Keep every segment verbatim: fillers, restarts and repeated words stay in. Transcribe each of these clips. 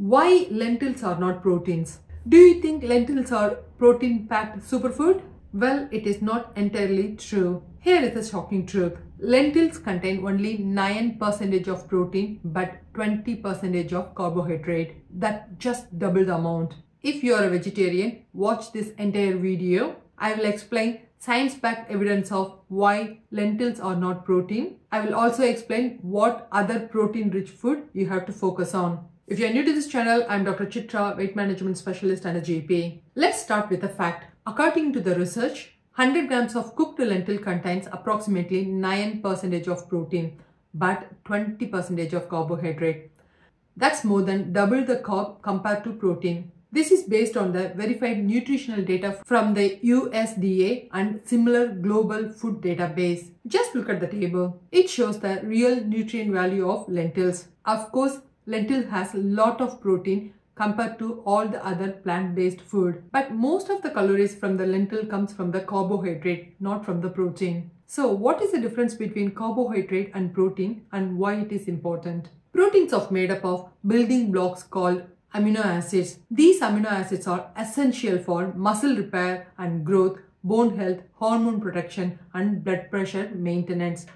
Why lentils are not proteins? Do you think lentils are protein-packed superfood? Well, it is not entirely true. Here is the shocking truth. Lentils contain only nine percent of protein but twenty percent of carbohydrate. That just double the amount. If you are a vegetarian, watch this entire video. I will explain science-backed evidence of why lentils are not protein. I will also explain what other protein-rich food you have to focus on. If you are new to this channel, I am Doctor Chitra, weight management specialist and a G P. Let's start with a fact. According to the research, one hundred grams of cooked lentil contains approximately nine percent of protein but twenty percent of carbohydrate. That's more than double the carb compared to protein. This is based on the verified nutritional data from the U S D A and similar global food database. Just look at the table. It shows the real nutrient value of lentils. Of course, lentil has a lot of protein compared to all the other plant-based food. But most of the calories from the lentil comes from the carbohydrate, not from the protein. So what is the difference between carbohydrate and protein and why it is important? Proteins are made up of building blocks called amino acids. These amino acids are essential for muscle repair and growth, bone health, hormone protection and blood pressure maintenance.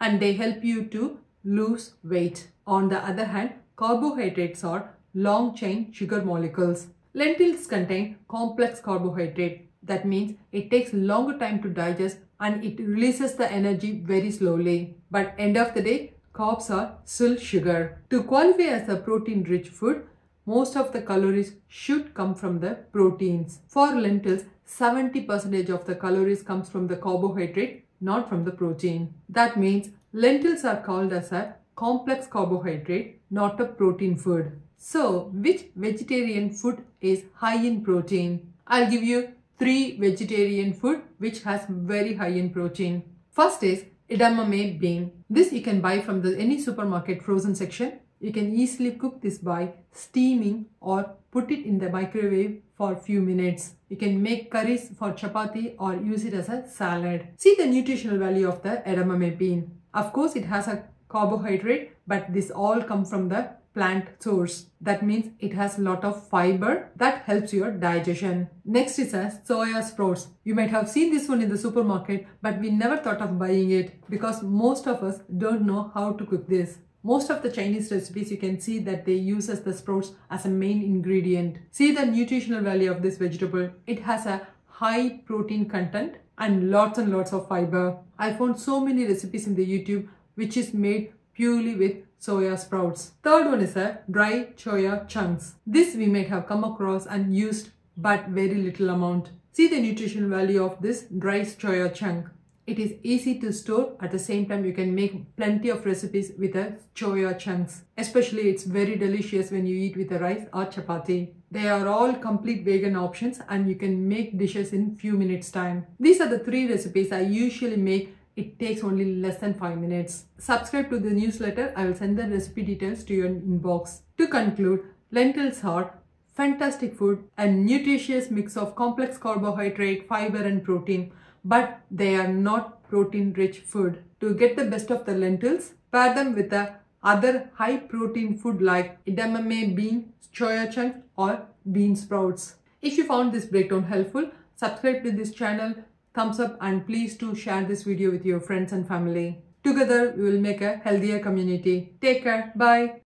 And they help you to lose weight. On the other hand, carbohydrates are long-chain sugar molecules. Lentils contain complex carbohydrate. That means it takes longer time to digest and it releases the energy very slowly. But end of the day, carbs are still sugar. To qualify as a protein-rich food, most of the calories should come from the proteins. For lentils, seventy percent of the calories comes from the carbohydrate, not from the protein. That means lentils are called as a complex carbohydrate, not a protein food. So, which vegetarian food is high in protein? I'll give you three vegetarian food which has very high in protein. First is edamame bean. This you can buy from the any supermarket frozen section. You can easily cook this by steaming or put it in the microwave for few minutes. You can make curries for chapati or use it as a salad. See the nutritional value of the edamame bean. Of course, it has a carbohydrate, but this all comes from the plant source. That means it has a lot of fiber that helps your digestion. Next is a soya sprouts. You might have seen this one in the supermarket, but we never thought of buying it because most of us don't know how to cook this. Most of the Chinese recipes you can see that they use the sprouts as a main ingredient. See the nutritional value of this vegetable. It has a high protein content and lots and lots of fiber. I found so many recipes in the YouTube which is made purely with soya sprouts. Third one is a dry soya chunks. This we might have come across and used but very little amount. See the nutritional value of this dry soya chunk. It is easy to store. At the same time, you can make plenty of recipes with a soya chunks. Especially it's very delicious when you eat with a rice or chapati. They are all complete vegan options and you can make dishes in few minutes time. These are the three recipes I usually make. It takes only less than five minutes. Subscribe to the newsletter. I will send the recipe details to your inbox. To conclude, lentils are fantastic food, a nutritious mix of complex carbohydrate, fiber and protein, but they are not protein-rich food. To get the best of the lentils, pair them with the other high-protein food like edamame bean, soya chunk or bean sprouts. If you found this breakdown helpful, subscribe to this channel. Thumbs up and please do share this video with your friends and family. Together, we will make a healthier community. Take care. Bye.